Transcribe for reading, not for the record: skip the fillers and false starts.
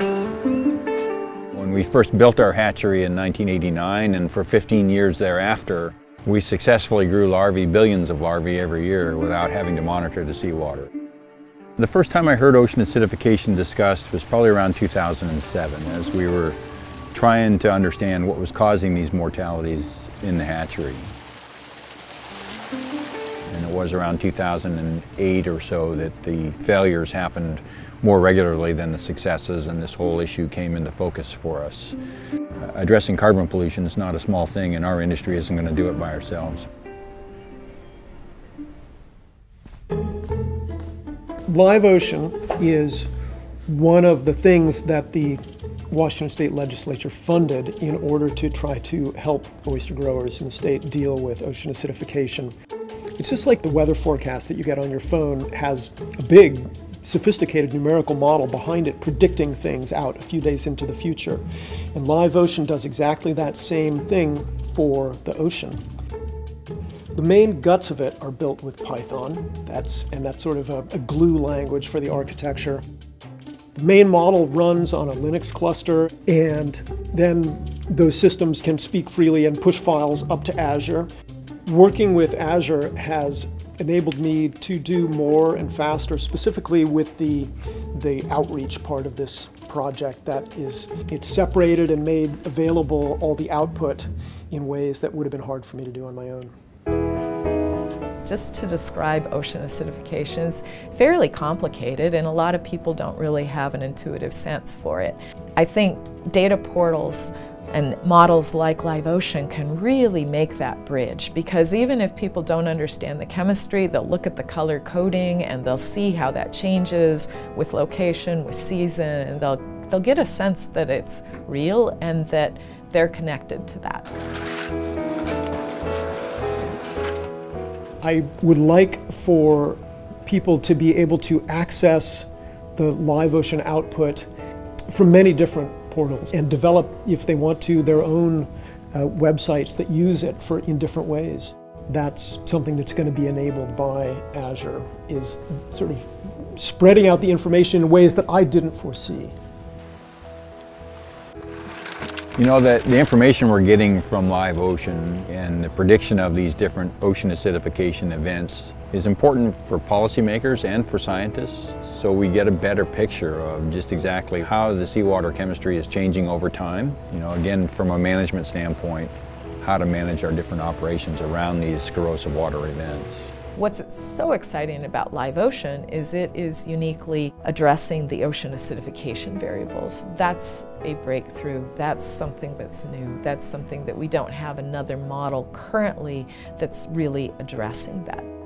When we first built our hatchery in 1989, and for 15 years thereafter, we successfully grew larvae, billions of larvae every year, without having to monitor the seawater. The first time I heard ocean acidification discussed was probably around 2007, as we were trying to understand what was causing these mortalities in the hatchery. And it was around 2008 or so that the failures happened more regularly than the successes, and this whole issue came into focus for us. Addressing carbon pollution is not a small thing, and our industry isn't going to do it by ourselves. LiveOcean is one of the things that the Washington State Legislature funded in order to try to help oyster growers in the state deal with ocean acidification. It's just like the weather forecast that you get on your phone has a big, sophisticated numerical model behind it predicting things out a few days into the future. And LiveOcean does exactly that same thing for the ocean. The main guts of it are built with Python, and that's sort of a glue language for the architecture. The main model runs on a Linux cluster, and then those systems can speak freely and push files up to Azure. Working with Azure has enabled me to do more and faster, specifically with the outreach part of this project. That is, it's separated and made available all the output in ways that would have been hard for me to do on my own. Just to describe ocean acidification is fairly complicated, and a lot of people don't really have an intuitive sense for it. I think data portals and models like LiveOcean can really make that bridge, because even if people don't understand the chemistry, they'll look at the color coding and they'll see how that changes with location, with season, and they'll get a sense that it's real and that they're connected to that. I would like for people to be able to access the LiveOcean output from many different portals and develop, if they want to, their own websites that use it in different ways. That's something that's going to be enabled by Azure, is sort of spreading out the information in ways that I didn't foresee. You know, that the information we're getting from LiveOcean and the prediction of these different ocean acidification events is important for policymakers and for scientists, so we get a better picture of just exactly how the seawater chemistry is changing over time. You know, again, from a management standpoint, how to manage our different operations around these corrosive water events. What's so exciting about LiveOcean is it is uniquely addressing the ocean acidification variables. That's a breakthrough. That's something that's new. That's something that we don't have another model currently that's really addressing that.